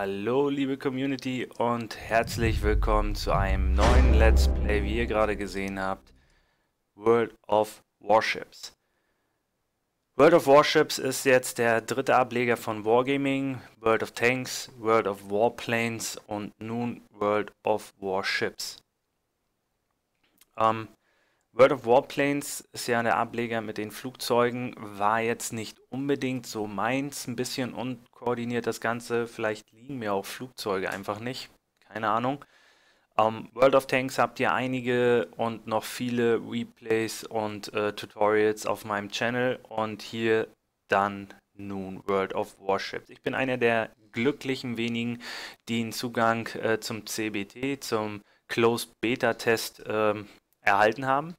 Hallo liebe Community und herzlich willkommen zu einem neuen Let's Play, wie ihr gerade gesehen habt, World of Warships. World of Warships ist jetzt der dritte Ableger von Wargaming, World of Tanks, World of Warplanes und nun World of Warships. World of Warplanes ist ja der Ableger mit den Flugzeugen, war jetzt nicht unbedingt so meins, ein bisschen unkoordiniert das Ganze, vielleicht liegen mir auch Flugzeuge einfach nicht, keine Ahnung. World of Tanks habt ihr einige und noch viele Replays und Tutorials auf meinem Channel und hier dann nun World of Warships. Ich bin einer der glücklichen wenigen, die einen Zugang zum CBT, zum Closed Beta Test erhalten haben.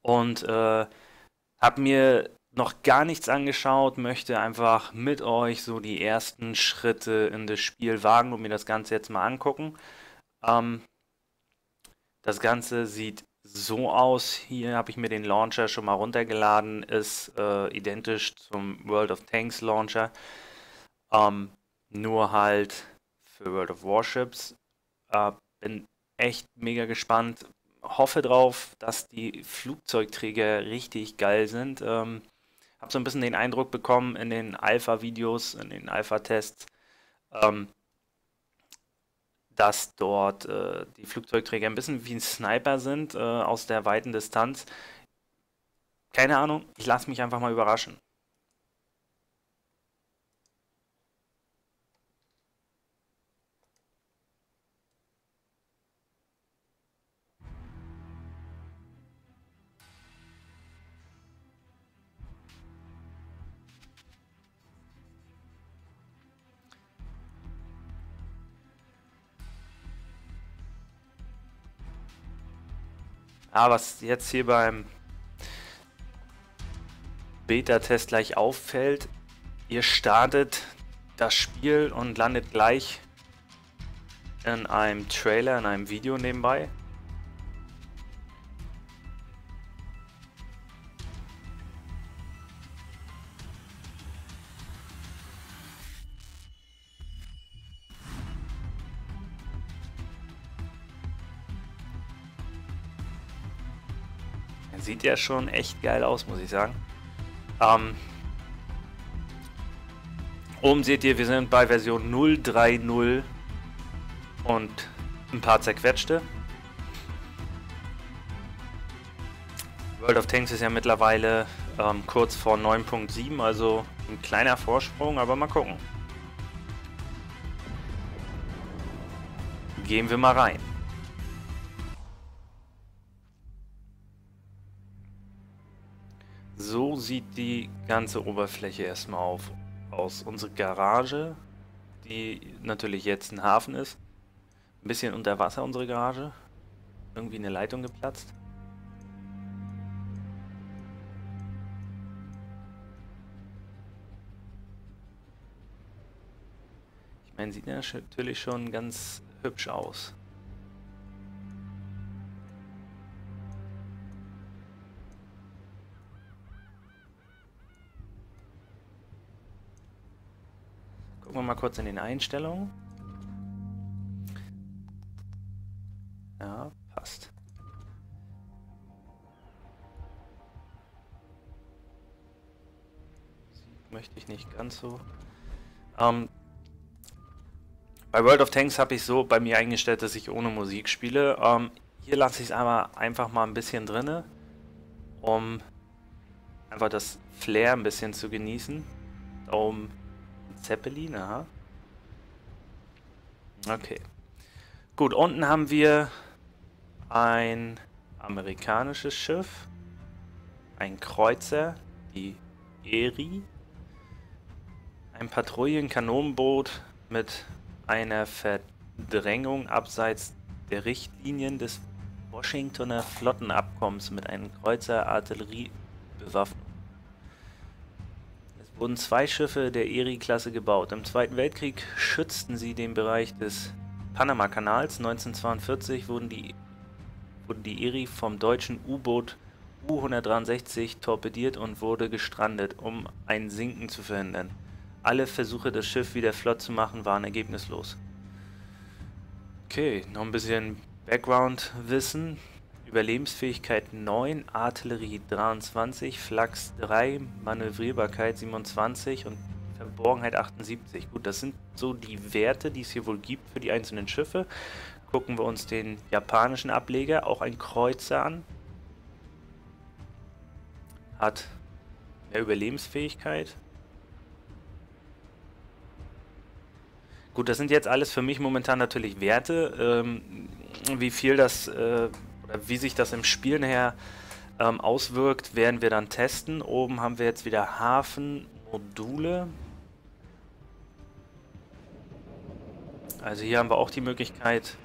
Und habe mir noch gar nichts angeschaut, möchte einfach mit euch so die ersten Schritte in das Spiel wagen und mir das Ganze jetzt mal angucken. Das Ganze sieht so aus. Hier habe ich mir den Launcher schon mal runtergeladen, ist identisch zum World of Tanks Launcher, nur halt für World of Warships. Bin echt mega gespannt. Hoffe drauf, dass die Flugzeugträger richtig geil sind. Habe so ein bisschen den Eindruck bekommen in den Alpha-Videos, in den Alpha-Tests, dass dort die Flugzeugträger ein bisschen wie ein Sniper sind aus der weiten Distanz. Keine Ahnung, ich lasse mich einfach mal überraschen. Aber was jetzt hier beim Beta-Test gleich auffällt, ihr startet das Spiel und landet gleich in einem Trailer, in einem Video nebenbei. Sieht ja schon echt geil aus, muss ich sagen. Oben seht ihr, wir sind bei Version 0.3.0 und ein paar zerquetschte. World of Tanks ist ja mittlerweile kurz vor 9.7, also ein kleiner Vorsprung, aber mal gucken. Gehen wir mal rein. So sieht die ganze Oberfläche erstmal aus. Unsere Garage, die natürlich jetzt ein Hafen ist. Ein bisschen unter Wasser unsere Garage. Irgendwie eine Leitung geplatzt. Ich meine, sieht natürlich schon ganz hübsch aus. Mal kurz in den Einstellungen. Ja, passt. Möchte ich nicht ganz so. Bei World of Tanks habe ich so bei mir eingestellt, dass ich ohne Musik spiele. Hier lasse ich es aber einfach mal ein bisschen drinne, um einfach das Flair ein bisschen zu genießen. Daumen Zeppelin, aha. Okay. Gut, unten haben wir ein amerikanisches Schiff, ein Kreuzer, die Erie, ein Patrouillenkanonenboot mit einer Verdrängung abseits der Richtlinien des Washingtoner Flottenabkommens mit einem Kreuzer Artillerie bewaffnet. Wurden zwei Schiffe der Erie-Klasse gebaut. Im Zweiten Weltkrieg schützten sie den Bereich des Panamakanals. 1942 wurde die Erie vom deutschen U-Boot U-163 torpediert und wurde gestrandet, um ein Sinken zu verhindern. Alle Versuche, das Schiff wieder flott zu machen, waren ergebnislos. Okay, noch ein bisschen Background-Wissen. Überlebensfähigkeit 9, Artillerie 23, Flachs 3, Manövrierbarkeit 27 und Verborgenheit 78. Gut, das sind so die Werte, die es hier wohl gibt für die einzelnen Schiffe. Gucken wir uns den japanischen Ableger, auch ein Kreuzer, an. Hat mehr Überlebensfähigkeit. Gut, das sind jetzt alles für mich momentan natürlich Werte. Wie viel das, oder wie sich das im Spiel nachher auswirkt, werden wir dann testen. Oben haben wir jetzt wieder Hafen, Module. Also hier haben wir auch die Möglichkeit,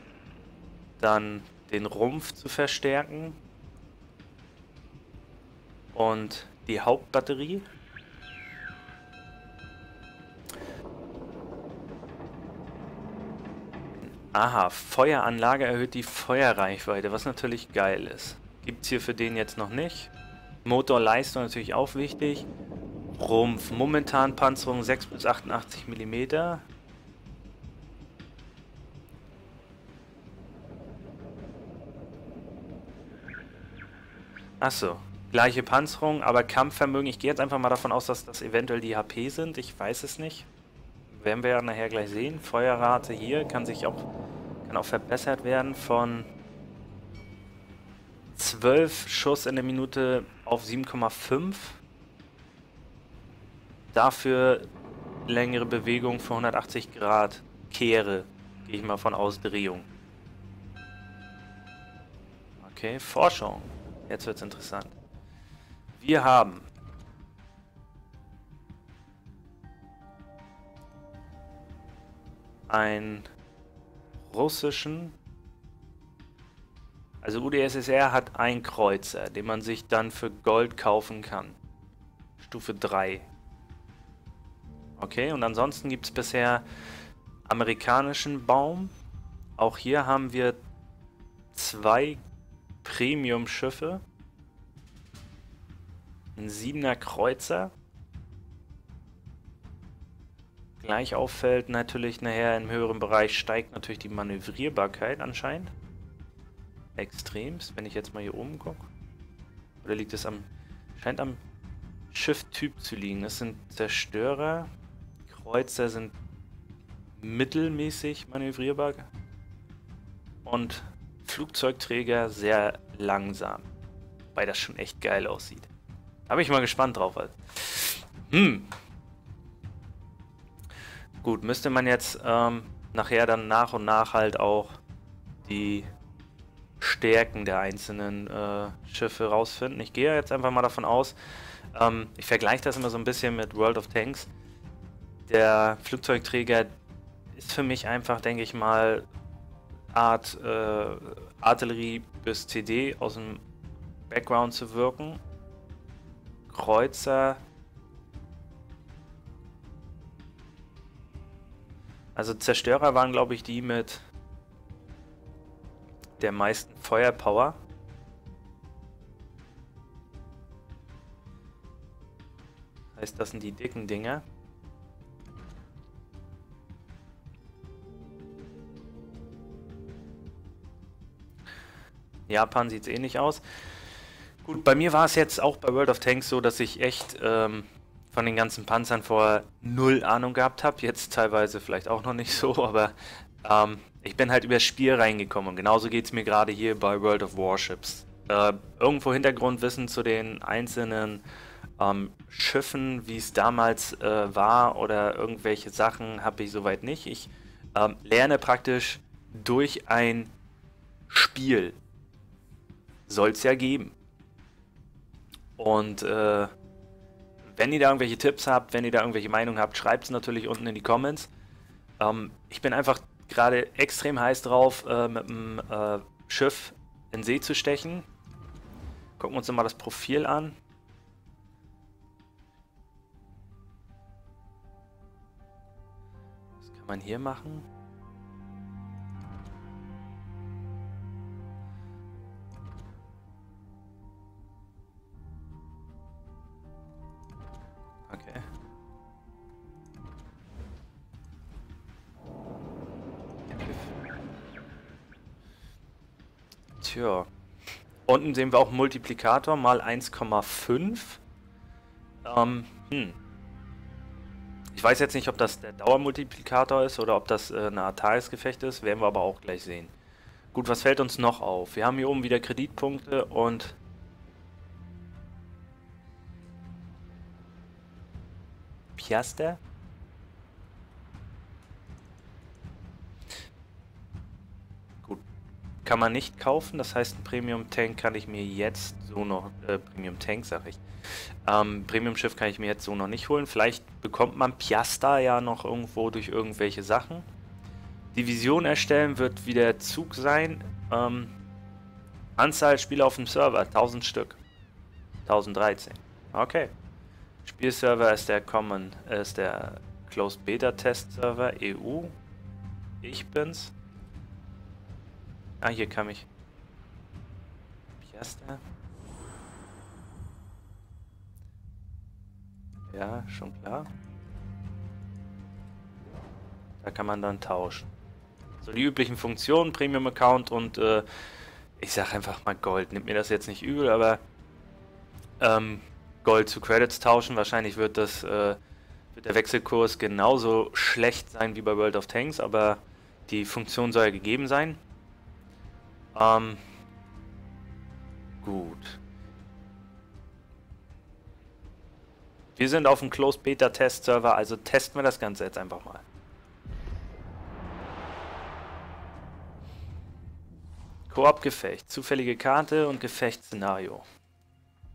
dann den Rumpf zu verstärken. Und die Hauptbatterie. Aha, Feueranlage erhöht die Feuerreichweite, was natürlich geil ist. Gibt es hier für den jetzt noch nicht. Motorleistung natürlich auch wichtig. Rumpf, momentan Panzerung 6 bis 88 mm. Achso, gleiche Panzerung, aber Kampfvermögen. Ich gehe jetzt einfach mal davon aus, dass das eventuell die HP sind. Ich weiß es nicht. Werden wir ja nachher gleich sehen. Feuerrate hier kann auch verbessert werden von 12 Schuss in der Minute auf 7,5. Dafür längere Bewegung für 180 Grad. Kehre, gehe ich mal von aus, Drehung. Okay, Forschung. Jetzt wird es interessant. Wir haben einen russischen, also UdSSR hat einen Kreuzer, den man sich dann für Gold kaufen kann. Stufe 3. Okay, und ansonsten gibt es bisher amerikanischen Baum. Auch hier haben wir zwei Premium-Schiffe. Ein 7er Kreuzer. Gleich auffällt natürlich nachher im höheren Bereich, steigt natürlich die Manövrierbarkeit anscheinend extremst, wenn ich jetzt mal hier oben gucke. Oder liegt es am, scheint am Schifftyp zu liegen. Das sind Zerstörer, Kreuzer sind mittelmäßig manövrierbar und Flugzeugträger sehr langsam, wobei das schon echt geil aussieht. Da bin ich mal gespannt drauf. Also. Gut, müsste man jetzt nachher dann nach und nach halt auch die Stärken der einzelnen Schiffe rausfinden. Ich gehe jetzt einfach mal davon aus, ich vergleiche das immer so ein bisschen mit World of Tanks. Der Flugzeugträger ist für mich einfach, denke ich mal, Art Artillerie bis CD aus dem Background zu wirken. Kreuzer. Also Zerstörer waren, glaube ich, die mit der meisten Feuerpower. Das heißt, das sind die dicken Dinger. Japan sieht es ähnlich aus. Gut, bei mir war es jetzt auch bei World of Tanks so, dass ich echt von den ganzen Panzern vorher null Ahnung gehabt habe, jetzt teilweise vielleicht auch noch nicht so, aber ich bin halt übers Spiel reingekommen und genauso geht es mir gerade hier bei World of Warships. Irgendwo Hintergrundwissen zu den einzelnen Schiffen, wie es damals war oder irgendwelche Sachen habe ich soweit nicht. Ich lerne praktisch durch ein Spiel, soll es ja geben. Und wenn ihr da irgendwelche Tipps habt, wenn ihr da irgendwelche Meinungen habt, schreibt es natürlich unten in die Comments. Ich bin einfach gerade extrem heiß drauf, mit dem Schiff in See zu stechen. Gucken wir uns mal das Profil an. Was kann man hier machen? Tja. Unten sehen wir auch Multiplikator mal 1,5. Ich weiß jetzt nicht, ob das der Dauermultiplikator ist oder ob das eine Art Tagesgefecht ist. Werden wir aber auch gleich sehen. Gut, was fällt uns noch auf? Wir haben hier oben wieder Kreditpunkte und... Chester? Gut. Kann man nicht kaufen, das heißt, ein Premium-Tank kann ich mir jetzt so noch... Premium-Tank, sag ich. Premium-Schiff kann ich mir jetzt so noch nicht holen. Vielleicht bekommt man Piasta ja noch irgendwo durch irgendwelche Sachen. Division erstellen wird wieder Zug sein. Anzahl Spieler auf dem Server, 1000 Stück. 1013. Okay. Spielserver ist der Closed Beta Test Server, EU. Ich bin's. Ah, hier kam ich. Piasta. Ja, schon klar. Da kann man dann tauschen. So, die üblichen Funktionen, Premium-Account und ich sag einfach mal Gold. Nimmt mir das jetzt nicht übel, aber Gold zu Credits tauschen. Wahrscheinlich wird das wird der Wechselkurs genauso schlecht sein wie bei World of Tanks, aber die Funktion soll ja gegeben sein. Gut. Wir sind auf dem Closed Beta Test Server, also testen wir das Ganze jetzt einfach mal. Koop-Gefecht, zufällige Karte und Gefechtsszenario.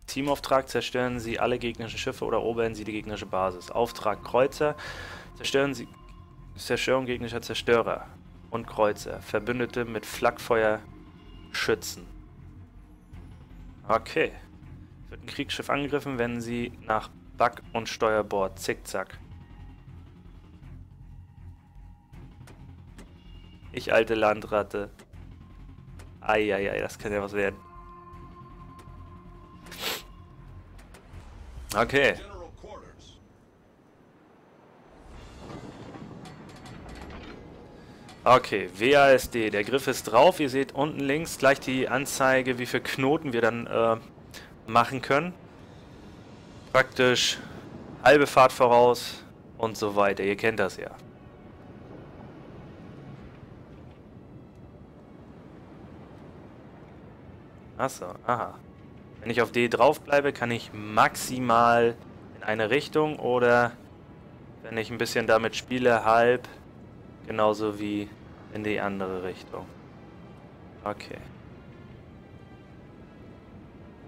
Teamauftrag, zerstören Sie alle gegnerischen Schiffe oder erobern Sie die gegnerische Basis. Auftrag Kreuzer, Zerstörung gegnerischer Zerstörer und Kreuzer. Verbündete mit Flakfeuer schützen. Okay. Wird ein Kriegsschiff angegriffen, wenn Sie nach Back- und Steuerbord zickzack. Ich alte Landratte. Eieiei, das kann ja was werden. Okay. Okay, WASD. Der Griff ist drauf. Ihr seht unten links gleich die Anzeige, wie viele Knoten wir dann machen können. Praktisch halbe Fahrt voraus und so weiter. Ihr kennt das ja. Achso, aha. Wenn ich auf D drauf bleibe, kann ich maximal in eine Richtung oder wenn ich ein bisschen damit spiele, halb, genauso wie in die andere Richtung. Okay.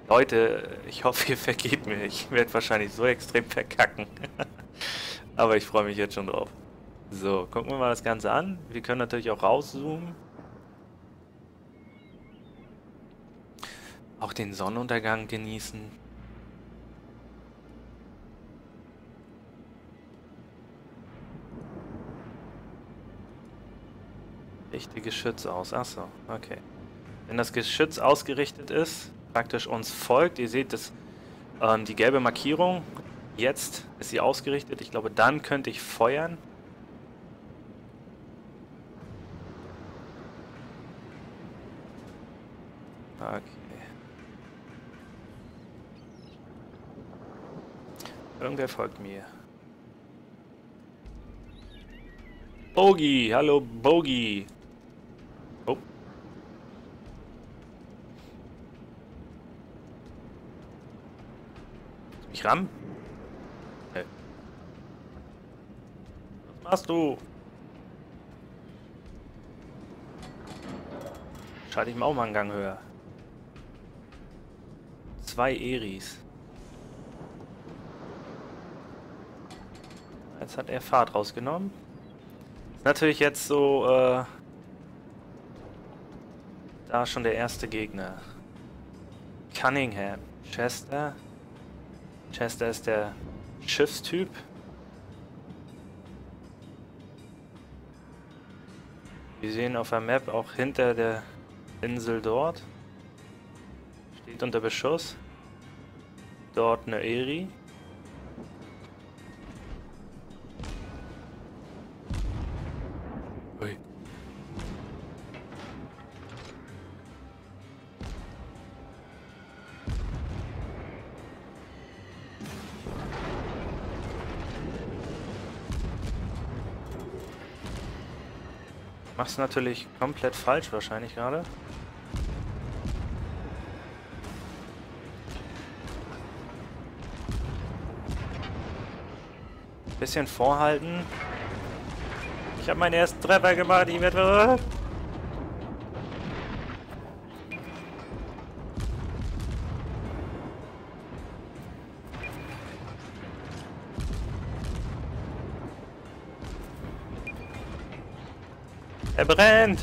Leute, ich hoffe, ihr vergebt mir. Ich werde wahrscheinlich so extrem verkacken. Aber ich freue mich jetzt schon drauf. So, gucken wir mal das Ganze an. Wir können natürlich auch rauszoomen. Auch den Sonnenuntergang genießen. Richte Geschütz aus. Achso, okay. Wenn das Geschütz ausgerichtet ist, praktisch uns folgt, ihr seht das, die gelbe Markierung, jetzt ist sie ausgerichtet. Ich glaube, dann könnte ich feuern. Okay. Irgendwer folgt mir. Bogi, hallo Bogi. Oh. Mich ran? Hey. Was machst du? Schalte ich mir auch mal einen Gang höher. 2 Eries. Jetzt hat er Fahrt rausgenommen. Ist natürlich jetzt so, da schon der erste Gegner. Cunningham. Chester. Chester ist der Schiffstyp. Wir sehen auf der Map auch hinter der Insel dort. Steht unter Beschuss. Dort eine Erie. Mach's natürlich komplett falsch wahrscheinlich gerade. Bisschen vorhalten. Ich habe meinen ersten Treffer gemacht, ich werde... Er brennt!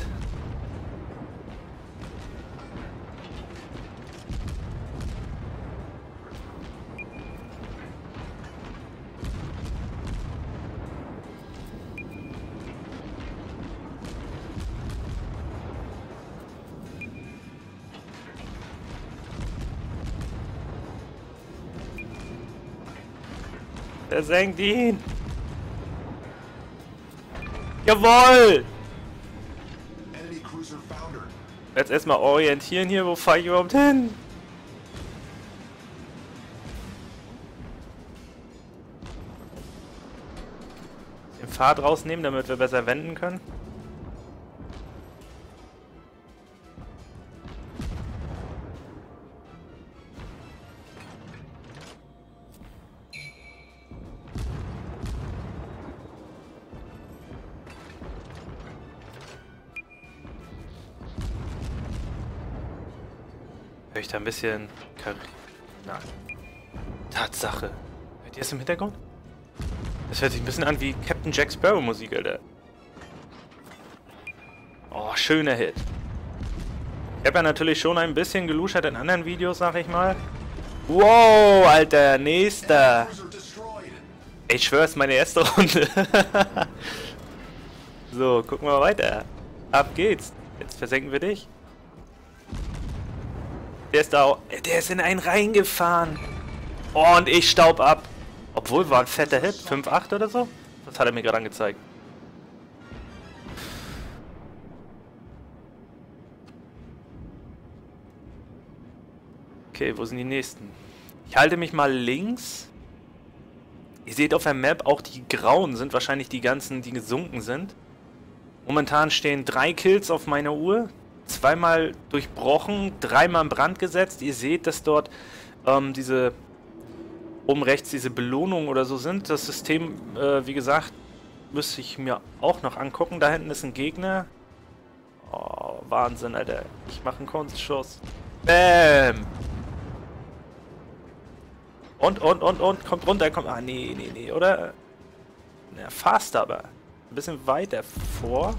Er senkt ihn! Jawohl! Jetzt erstmal orientieren hier, wo fahre ich überhaupt hin? Den Pfad rausnehmen, damit wir besser wenden können. Ein bisschen Karibik. Nein. Tatsache. Hört ihr es im Hintergrund? Das hört sich ein bisschen an wie Captain Jack Sparrow Musik, Alter. Oh, schöner Hit. Ich habe ja natürlich schon ein bisschen geluschert in anderen Videos, sag ich mal. Wow, Alter, nächster. Ich schwör's, meine erste Runde. So, gucken wir mal weiter. Ab geht's. Jetzt versenken wir dich. Der ist in einen reingefahren. Oh, und ich staub ab. Obwohl, war ein fetter Hit. 5,8 oder so. Das hat er mir gerade angezeigt. Okay, wo sind die nächsten? Ich halte mich mal links. Ihr seht auf der Map, auch die grauen sind wahrscheinlich die ganzen, die gesunken sind. Momentan stehen 3 Kills auf meiner Uhr. 2-mal durchbrochen, 3-mal in Brand gesetzt. Ihr seht, dass dort diese, oben rechts diese Belohnungen oder so sind. Das System, wie gesagt, müsste ich mir auch noch angucken. Da hinten ist ein Gegner. Oh, Wahnsinn, Alter. Ich mache einen Kunstschuss. Bäm! Und, kommt runter, kommt... Ah, nee, oder? Na, fast aber. Ein bisschen weiter vor.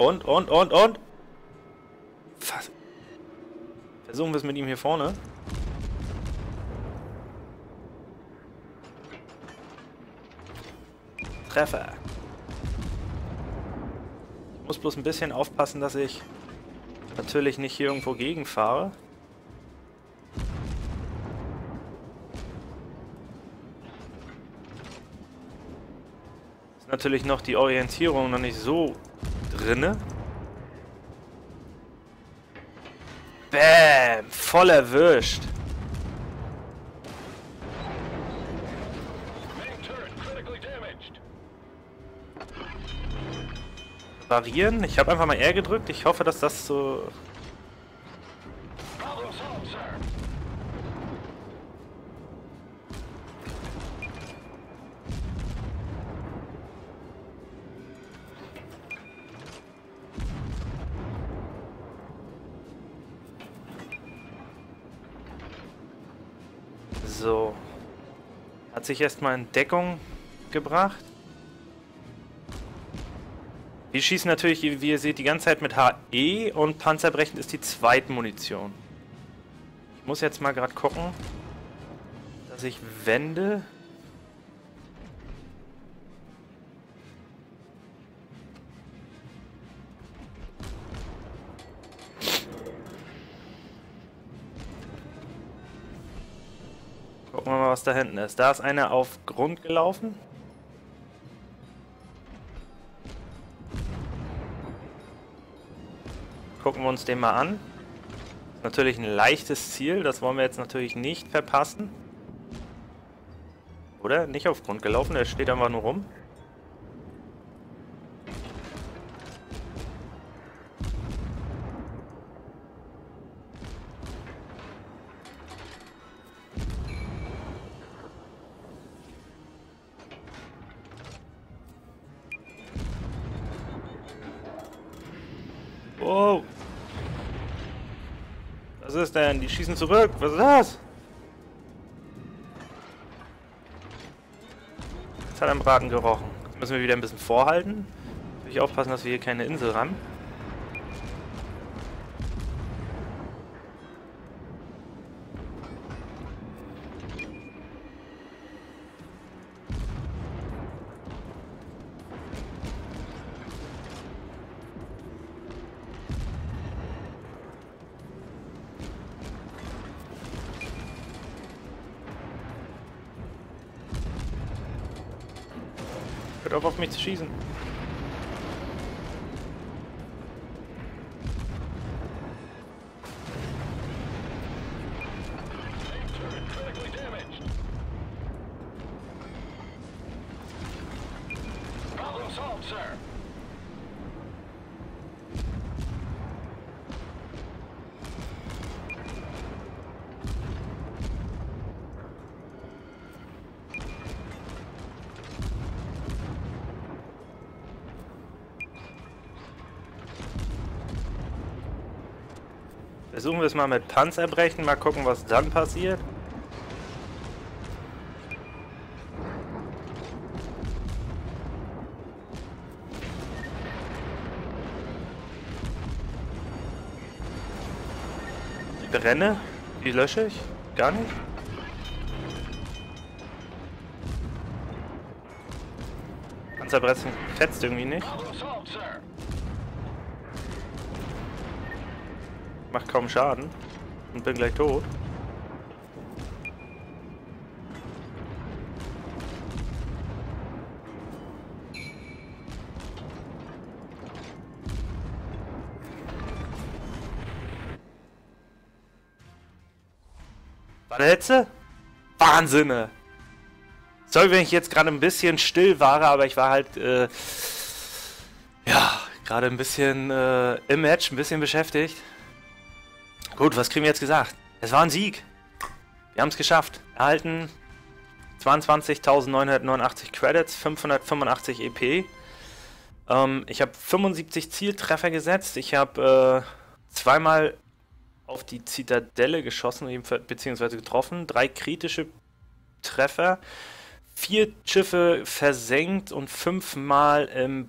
Und. Fast. Versuchen wir es mit ihm hier vorne. Treffer. Ich muss bloß ein bisschen aufpassen, dass ich natürlich nicht hier irgendwo gegenfahre. Ist natürlich noch die Orientierung noch nicht so... drinne. Bäm! Voll erwischt! Variieren? Ich habe einfach mal R gedrückt. Ich hoffe, dass das so... So, hat sich erstmal in Deckung gebracht. Wir schießen natürlich, wie ihr seht, die ganze Zeit mit HE und panzerbrechend ist die Zweitmunition. Ich muss jetzt mal gerade gucken, dass ich wende. Gucken wir mal, was da hinten ist. Da ist einer auf Grund gelaufen. Gucken wir uns den mal an. Ist natürlich ein leichtes Ziel. Das wollen wir jetzt natürlich nicht verpassen. Oder? Nicht auf Grund gelaufen, er steht einfach nur rum. Wow. Was ist denn? Die schießen zurück. Was ist das? Jetzt hat er am Braten gerochen. Jetzt müssen wir wieder ein bisschen vorhalten. Natürlich aufpassen, dass wir hier keine Insel ran. Hört auf mich zu schießen. Versuchen wir es mal mit Panzerbrechen, mal gucken, was dann passiert. Die brenne, die lösche ich gar nicht. Panzerbrechen fetzt irgendwie nicht. Macht kaum Schaden und bin gleich tot. War der letzte? Wahnsinne! Sorry, wenn ich jetzt gerade ein bisschen still war, aber ich war halt, ja, gerade ein bisschen im Match, ein bisschen beschäftigt. Gut, was kriegen wir jetzt gesagt? Es war ein Sieg. Wir haben es geschafft. Erhalten 22.989 Credits, 585 EP. Ich habe 75 Zieltreffer gesetzt. Ich habe zweimal auf die Zitadelle geschossen, beziehungsweise getroffen. 3 kritische Treffer. 4 Schiffe versenkt und 5-mal im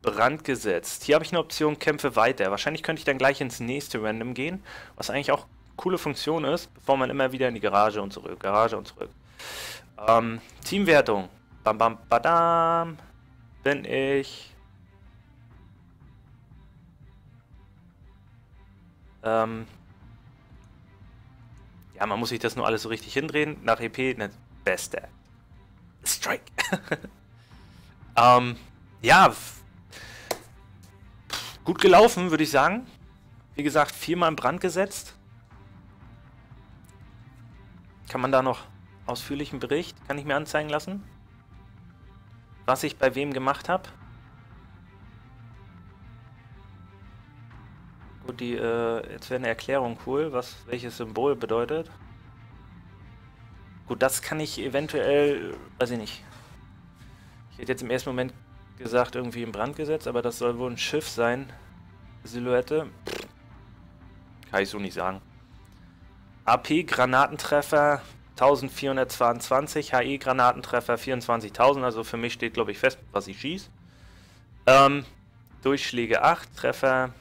Brand gesetzt. Hier habe ich eine Option, kämpfe weiter. Wahrscheinlich könnte ich dann gleich ins nächste Random gehen, was eigentlich auch eine coole Funktion ist, bevor man immer wieder in die Garage und zurück, Teamwertung. Bam, bam, badam. Bin ich. Ja, man muss sich das nur alles so richtig hindrehen. Nach EP, ne, beste. Strike. Ja, gut gelaufen, würde ich sagen. Wie gesagt, 4-mal in Brand gesetzt. Kann man da noch ausführlichen Bericht, kann ich mir anzeigen lassen, was ich bei wem gemacht habe. Gut, die, jetzt wäre eine Erklärung cool, was welches Symbol bedeutet. Gut, das kann ich eventuell, weiß ich nicht. Ich hätte jetzt im ersten Moment gesagt, irgendwie in Brand gesetzt, aber das soll wohl ein Schiff sein. Silhouette. Kann ich so nicht sagen. AP Granatentreffer 1422, HE Granatentreffer 24.000, also für mich steht, glaube ich, fest, was ich schieße. Durchschläge 8, Treffer,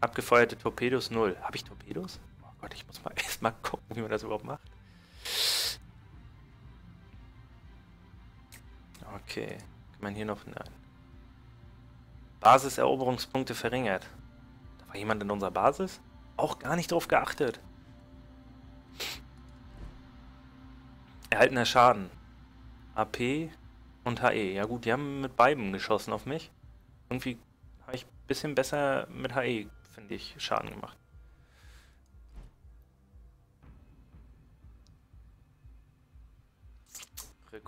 abgefeuerte Torpedos 0. Habe ich Torpedos? Oh Gott, ich muss mal erstmal gucken, wie man das überhaupt macht. Okay, kann man hier noch... Nein. Basiseroberungspunkte verringert. Da war jemand in unserer Basis? Auch gar nicht drauf geachtet. Erhaltener Schaden. AP und HE. Ja gut, die haben mit beiden geschossen auf mich. Irgendwie habe ich ein bisschen besser mit HE, finde ich, Schaden gemacht.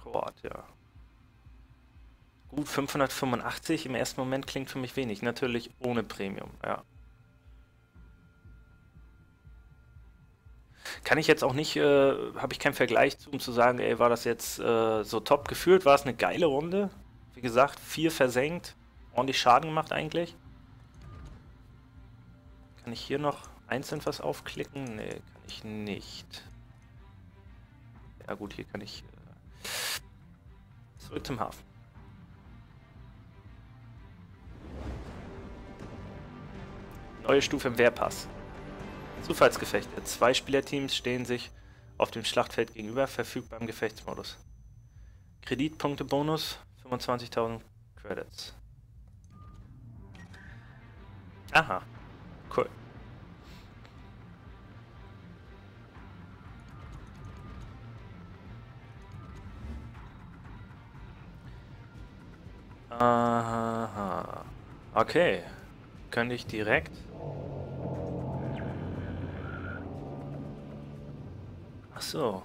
Kroat, ja. Gut, 585 im ersten Moment klingt für mich wenig. Natürlich ohne Premium, ja. Kann ich jetzt auch nicht, habe ich keinen Vergleich zu, um zu sagen, ey, war das jetzt so top geführt? War es eine geile Runde? Wie gesagt, 4 versenkt, ordentlich Schaden gemacht eigentlich. Kann ich hier noch einzeln was aufklicken? Nee, kann ich nicht. Ja gut, hier kann ich zurück zum Hafen. Neue Stufe im Wehrpass. Zufallsgefechte. 2 Spielerteams stehen sich auf dem Schlachtfeld gegenüber, verfügbar im Gefechtsmodus. Kreditpunktebonus, 25.000 Credits. Aha, cool. Aha, okay. Könnte ich direkt... So,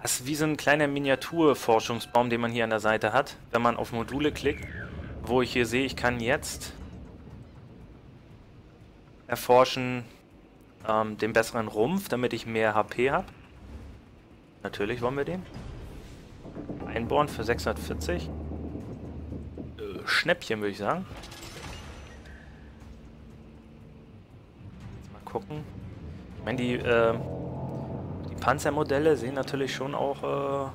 das ist wie so ein kleiner Miniatur-Forschungsbaum, den man hier an der Seite hat, wenn man auf Module klickt, wo ich hier sehe, ich kann jetzt erforschen den besseren Rumpf, damit ich mehr HP habe. Natürlich wollen wir den. Einbohren für 640. Schnäppchen würde ich sagen. Jetzt mal gucken. Ich meine, die... Panzermodelle sehen natürlich schon auch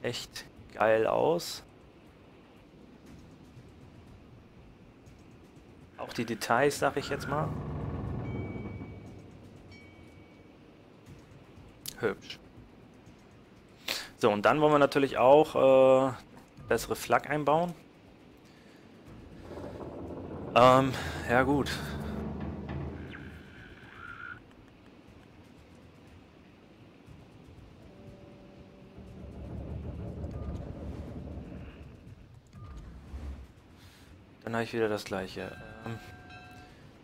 echt geil aus. Auch die Details, sag ich jetzt mal. Hübsch. So, und dann wollen wir natürlich auch bessere Flak einbauen. Ja gut. Dann habe ich wieder das gleiche.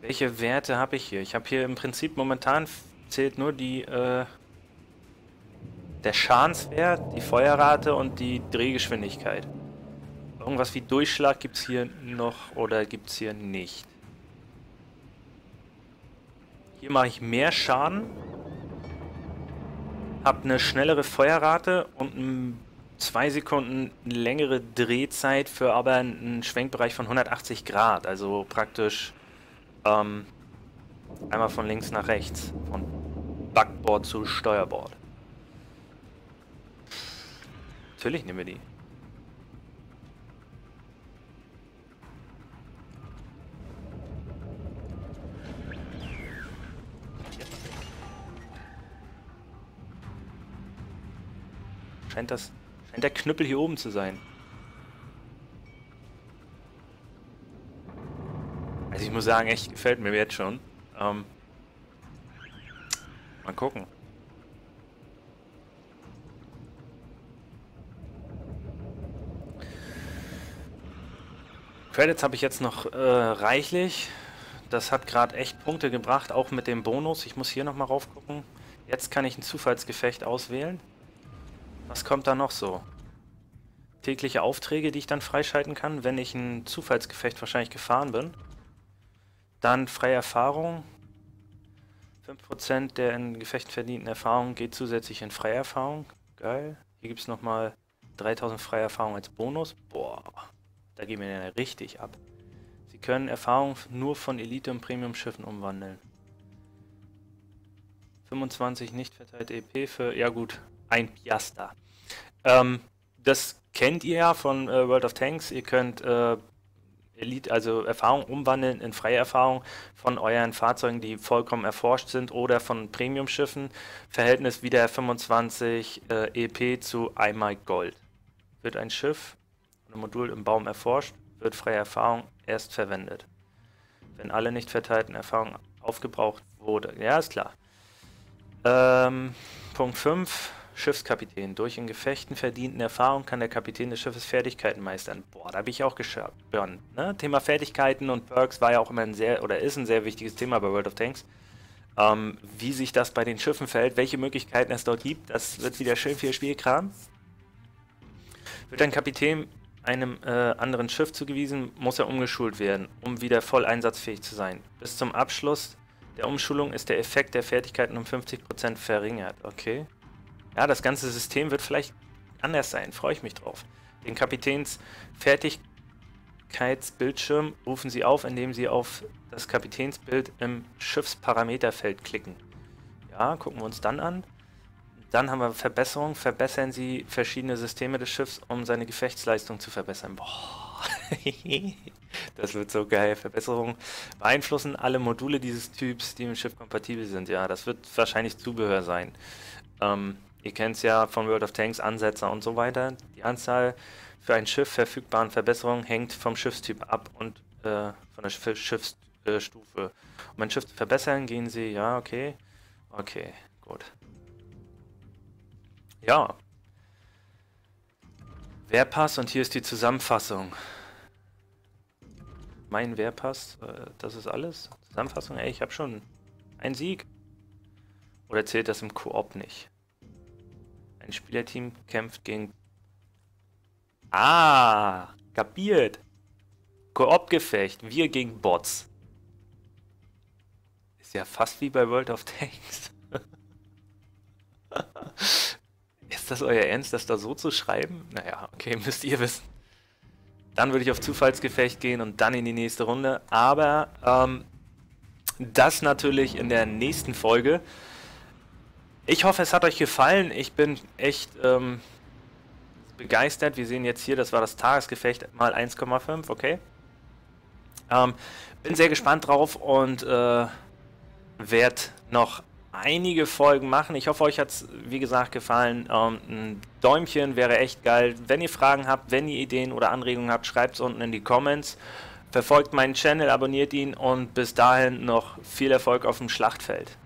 Welche Werte habe ich hier? Ich habe hier im Prinzip momentan zählt nur die der Schadenswert, die Feuerrate und die Drehgeschwindigkeit. Irgendwas wie Durchschlag gibt es hier noch oder gibt es hier nicht. Hier mache ich mehr Schaden, habe eine schnellere Feuerrate und ein 2 Sekunden längere Drehzeit für aber einen Schwenkbereich von 180 Grad. Also praktisch einmal von links nach rechts. Von Backbord zu Steuerbord. Natürlich nehmen wir die. Scheint der Knüppel hier oben zu sein. Also ich muss sagen, echt gefällt mir jetzt schon. Mal gucken. Credits habe ich jetzt noch reichlich. Das hat gerade echt Punkte gebracht, auch mit dem Bonus. Ich muss hier nochmal rauf gucken. Jetzt kann ich ein Zufallsgefecht auswählen. Was kommt da noch so? Tägliche Aufträge, die ich dann freischalten kann, wenn ich ein Zufallsgefecht wahrscheinlich gefahren bin. Dann freie Erfahrung. 5% der in Gefechten verdienten Erfahrung geht zusätzlich in freie Erfahrung. Geil. Hier gibt es nochmal 3000 freie Erfahrung als Bonus. Boah, da gehen wir ja richtig ab. Sie können Erfahrung nur von Elite- und Premium-Schiffen umwandeln. 25 nicht verteilte EP für... Ja gut. Ein Piaster. Das kennt ihr ja von World of Tanks. Ihr könnt Elite, also Erfahrung umwandeln in freie Erfahrung von euren Fahrzeugen, die vollkommen erforscht sind, oder von Premium-Schiffen. Verhältnis wieder 25 EP zu einmal Gold. Wird ein Schiff oder Modul im Baum erforscht, wird freie Erfahrung erst verwendet. Wenn alle nicht verteilten Erfahrungen aufgebraucht wurde. Ja, ist klar. Punkt 5. Schiffskapitän. Durch in Gefechten verdienten Erfahrung kann der Kapitän des Schiffes Fertigkeiten meistern. Boah, da habe ich auch geschafft. Ne? Thema Fertigkeiten und Perks war ja auch immer ein sehr, oder ist ein sehr wichtiges Thema bei World of Tanks. Wie sich das bei den Schiffen verhält, welche Möglichkeiten es dort gibt, das wird wieder schön viel Spielkram. Wird ein Kapitän einem anderen Schiff zugewiesen, muss er umgeschult werden, um wieder voll einsatzfähig zu sein. Bis zum Abschluss der Umschulung ist der Effekt der Fertigkeiten um 50% verringert. Okay. Ja, das ganze System wird vielleicht anders sein. Freue ich mich drauf. Den Kapitänsfertigkeitsbildschirm rufen Sie auf, indem Sie auf das Kapitänsbild im Schiffsparameterfeld klicken. Ja, gucken wir uns dann an. Dann haben wir Verbesserung. Verbessern Sie verschiedene Systeme des Schiffs, um seine Gefechtsleistung zu verbessern. Boah, das wird so geil. Verbesserung beeinflussen alle Module dieses Typs, die mit dem Schiff kompatibel sind. Ja, das wird wahrscheinlich Zubehör sein. Ihr kennt es ja von World of Tanks, Ansetzer und so weiter. Die Anzahl für ein Schiff verfügbaren Verbesserungen hängt vom Schiffstyp ab und von der Schiffsstufe. Um ein Schiff zu verbessern, gehen Sie... Ja, okay. Okay, gut. Ja. Wehrpass, und hier ist die Zusammenfassung. Mein Wehrpass, das ist alles. Zusammenfassung, ey, ich habe schon einen Sieg. Oder zählt das im Koop nicht? Ein Spielerteam kämpft gegen... Ah, kapiert. Koop-Gefecht, wir gegen Bots. Ist ja fast wie bei World of Tanks. Ist das euer Ernst, das da so zu schreiben? Naja, okay, müsst ihr wissen. Dann würde ich auf Zufallsgefecht gehen und dann in die nächste Runde. Aber das natürlich in der nächsten Folge. Ich hoffe, es hat euch gefallen. Ich bin echt begeistert. Wir sehen jetzt hier, das war das Tagesgefecht mal 1,5, okay. Bin sehr gespannt drauf und werde noch einige Folgen machen. Ich hoffe, euch hat es, wie gesagt, gefallen. Ein Däumchen wäre echt geil. Wenn ihr Fragen habt, wenn ihr Ideen oder Anregungen habt, schreibt es unten in die Comments. Verfolgt meinen Channel, abonniert ihn und bis dahin noch viel Erfolg auf dem Schlachtfeld.